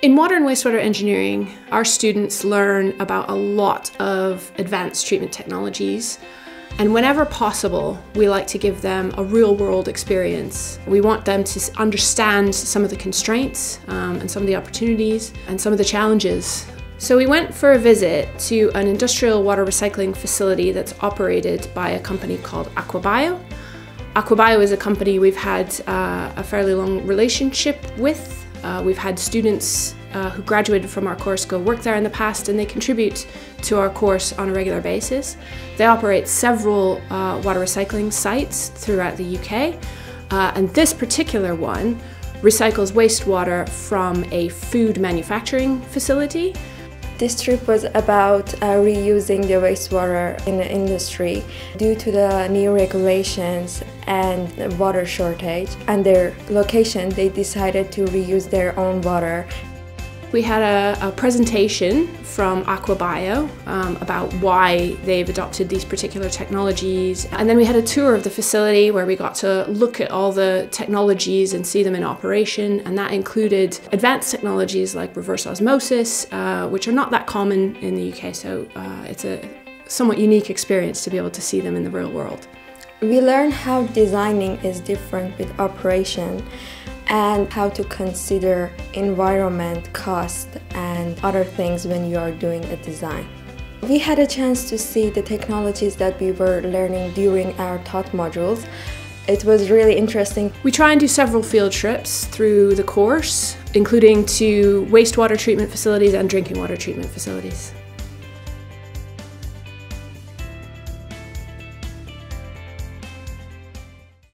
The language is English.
In modern wastewater engineering, our students learn about a lot of advanced treatment technologies. And whenever possible, we like to give them a real-world experience. We want them to understand some of the constraints and some of the opportunities and some of the challenges. So we went for a visit to an industrial water recycling facility that's operated by a company called Aquabio. Aquabio is a company we've had a fairly long relationship with. We've had students who graduated from our course go work there in the past, and they contribute to our course on a regular basis. They operate several water recycling sites throughout the UK, and this particular one recycles wastewater from a food manufacturing facility. This trip was about reusing the wastewater in the industry due to the new regulations and water shortage. And their location, they decided to reuse their own water. We had a presentation from Aquabio about why they've adopted these particular technologies. And then we had a tour of the facility where we got to look at all the technologies and see them in operation. And that included advanced technologies like reverse osmosis, which are not that common in the UK. So it's a somewhat unique experience to be able to see them in the real world. We learned how designing is different with operation, and how to consider environment, cost, and other things when you are doing a design. We had a chance to see the technologies that we were learning during our taught modules. It was really interesting. We try and do several field trips through the course, including to wastewater treatment facilities and drinking water treatment facilities.